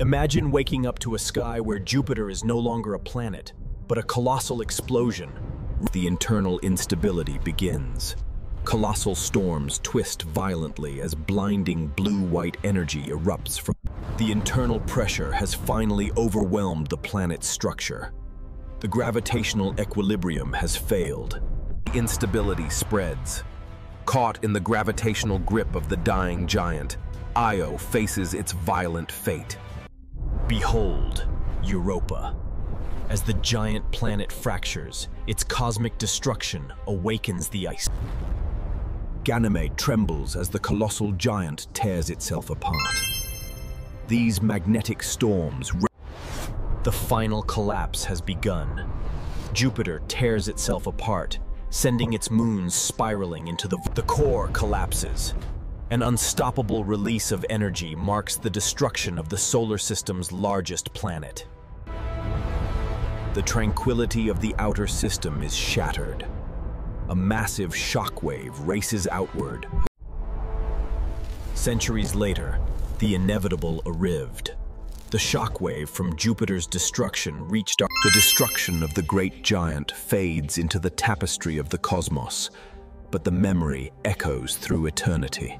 Imagine waking up to a sky where Jupiter is no longer a planet, but a colossal explosion. The internal instability begins. Colossal storms twist violently as blinding blue-white energy erupts from... The internal pressure has finally overwhelmed the planet's structure. The gravitational equilibrium has failed. Instability spreads. Caught in the gravitational grip of the dying giant, Io faces its violent fate. Behold, Europa. As the giant planet fractures, its cosmic destruction awakens the ice. Ganymede trembles as the colossal giant tears itself apart. These magnetic storms... The final collapse has begun. Jupiter tears itself apart, sending its moons spiraling into the... The core collapses. An unstoppable release of energy marks the destruction of the solar system's largest planet. The tranquility of the outer system is shattered. A massive shockwave races outward. Centuries later, the inevitable arrived. The shockwave from Jupiter's destruction reached our... The destruction of the great giant fades into the tapestry of the cosmos, but the memory echoes through eternity.